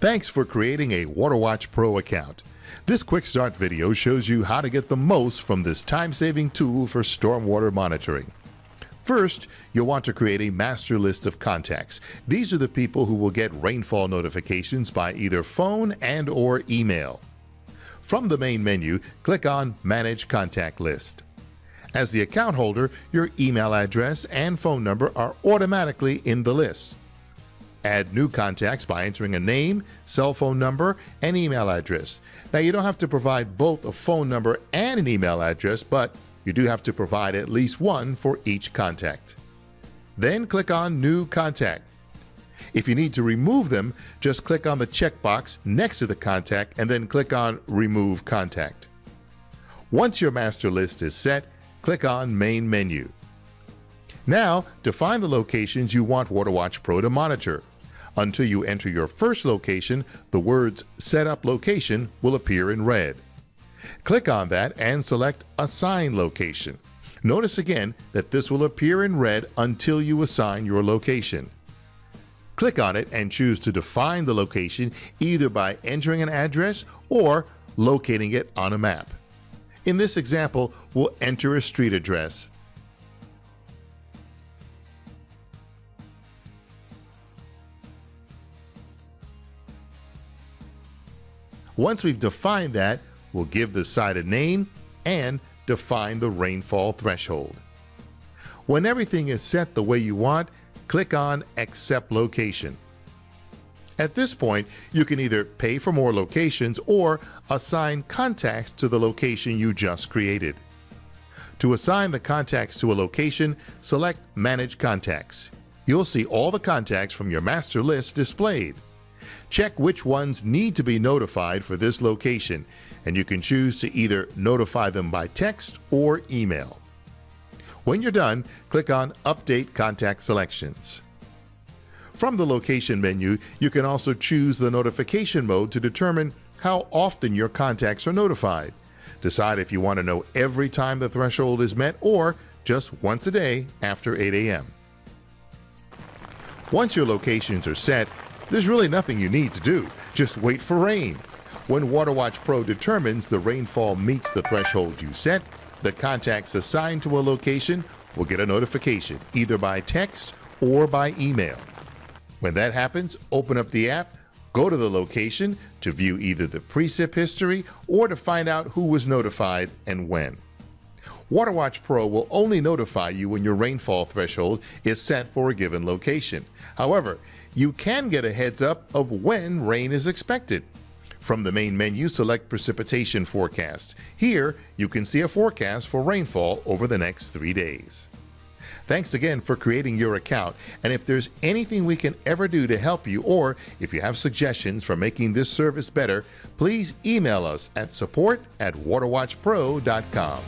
Thanks for creating a WaterWatch Pro account. This quick start video shows you how to get the most from this time-saving tool for stormwater monitoring. First, you'll want to create a master list of contacts. These are the people who will get rainfall notifications by either phone and/or email. From the main menu, click on Manage Contact List. As the account holder, your email address and phone number are automatically in the list. Add new contacts by entering a name, cell phone number, and email address. Now, you don't have to provide both a phone number and an email address, but you do have to provide at least one for each contact. Then click on New Contact. If you need to remove them, just click on the checkbox next to the contact and then click on Remove Contact. Once your master list is set, click on Main Menu. Now, define the locations you want WaterWatch Pro to monitor. Until you enter your first location, the words Setup Location will appear in red. Click on that and select Assign Location. Notice again that this will appear in red until you assign your location. Click on it and choose to define the location either by entering an address or locating it on a map. In this example, we'll enter a street address. Once we've defined that, we'll give the site a name and define the rainfall threshold. When everything is set the way you want, click on Accept Location. At this point, you can either pay for more locations or assign contacts to the location you just created. To assign the contacts to a location, select Manage Contacts. You'll see all the contacts from your master list displayed. Check which ones need to be notified for this location, and you can choose to either notify them by text or email. When you're done, click on Update Contact Selections. From the location menu, you can also choose the notification mode to determine how often your contacts are notified. Decide if you want to know every time the threshold is met or just once a day after 8 a.m. Once your locations are set, there's really nothing you need to do. Just wait for rain. When WaterWatch Pro determines the rainfall meets the threshold you set, the contacts assigned to a location will get a notification, either by text or by email. When that happens, open up the app, go to the location to view either the precip history or to find out who was notified and when. WaterWatch Pro will only notify you when your rainfall threshold is set for a given location. However, you can get a heads up of when rain is expected. From the main menu, select Precipitation Forecast. Here, you can see a forecast for rainfall over the next 3 days. Thanks again for creating your account, and if there's anything we can ever do to help you, or if you have suggestions for making this service better, please email us at support@waterwatchpro.com.